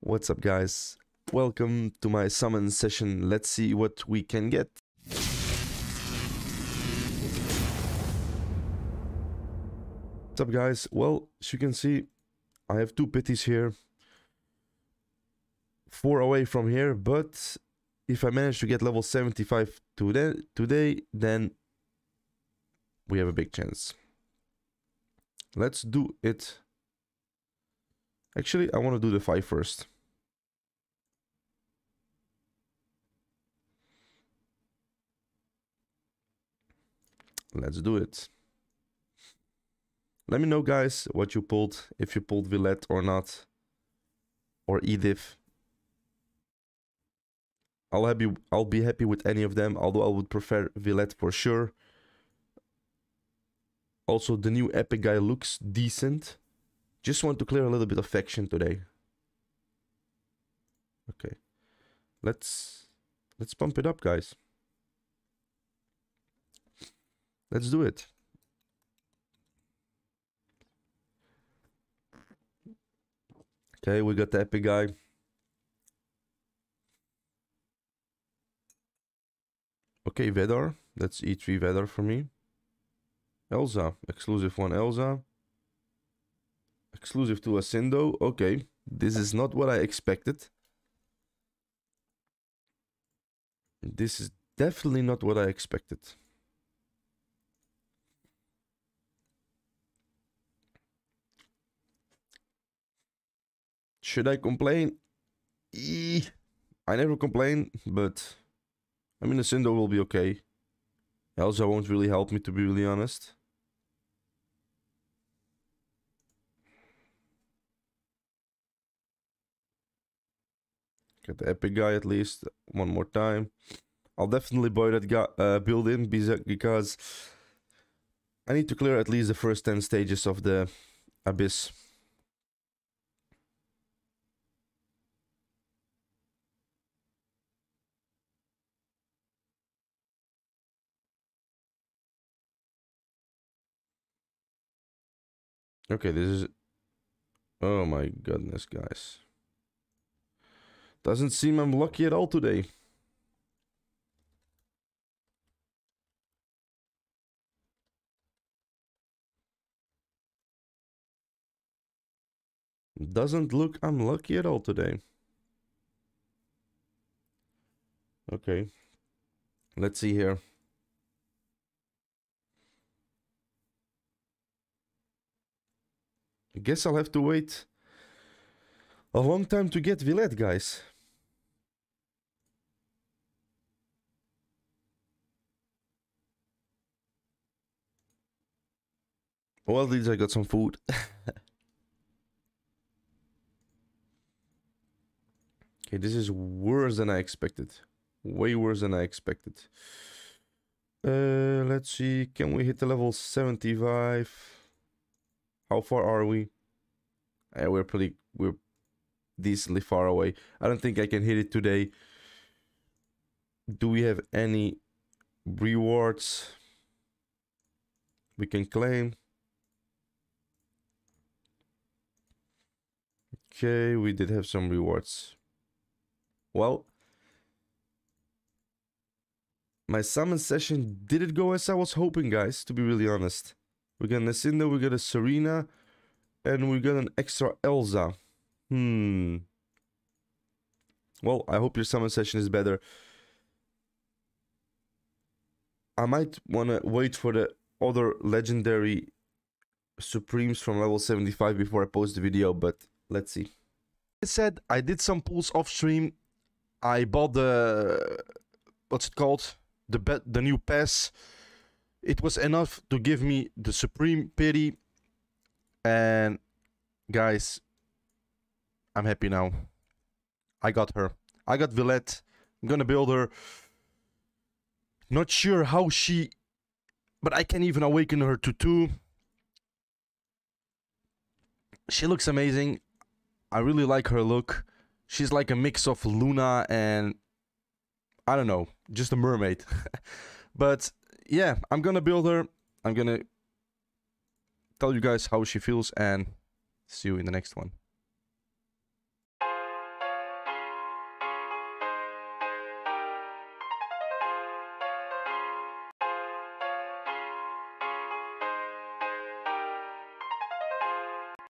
What's up, guys? Welcome to my summon session. Let's see what we can get. What's up, guys? Well, as you can see, I have two pitties here, 4 away from here, but if I manage to get level 75 today, then we have a big chance. Let's do it. Actually, I want to do the 5 first. Let's do it. Let me know, guys, what you pulled. If you pulled Villette or not. Or Edith. I'll be happy with any of them, although I would prefer Villette for sure. Also, the new epic guy looks decent. Just want to clear a little bit of faction today. Okay. Let's pump it up, guys. Let's do it. Okay, we got the epic guy. Okay, Vedar. That's E3 Vedar for me. Elsa. Exclusive one, Elsa. Exclusive to Asindo. Okay, this is not what I expected. This is definitely not what I expected. Should I complain? I never complain, but I mean, Asindo will be okay. Elsa won't really help me, to be really honest. Get the epic guy at least one more time. I'll definitely buy that guy, build in, because I need to clear at least the first 10 stages of the abyss. Okay, this is... Oh my goodness, guys. Doesn't seem I'm lucky at all today. Doesn't look I'm lucky at all today. Okay. Let's see here. I guess I'll have to wait a long time to get Villette, guys. Well, at least I got some food. Okay, this is worse than I expected. Way worse than I expected. Let's see. Can we hit the level 75? How far are we? We're decently far away. I don't think I can hit it today. Do we have any rewards we can claim? Okay, we did have some rewards. Well, my summon session didn't go as I was hoping, guys, to be really honest. We got an Asindo, we got a Serena, and we got an extra Elsa. Well, I hope your summon session is better. I might want to wait for the other legendary supremes from level 75 before I post the video, but let's see. I said I did some pulls off stream. I bought the... what's it called? The new pass. It was enough to give me the Supreme Pity, and guys, I'm happy now. I got her. I got Villette. I'm gonna build her. Not sure how she, but I can even awaken her to 2. She looks amazing. I really like her look. She's like a mix of Luna and, I don't know, just a mermaid. But yeah, I'm gonna build her. I'm gonna tell you guys how she feels, and see you in the next one.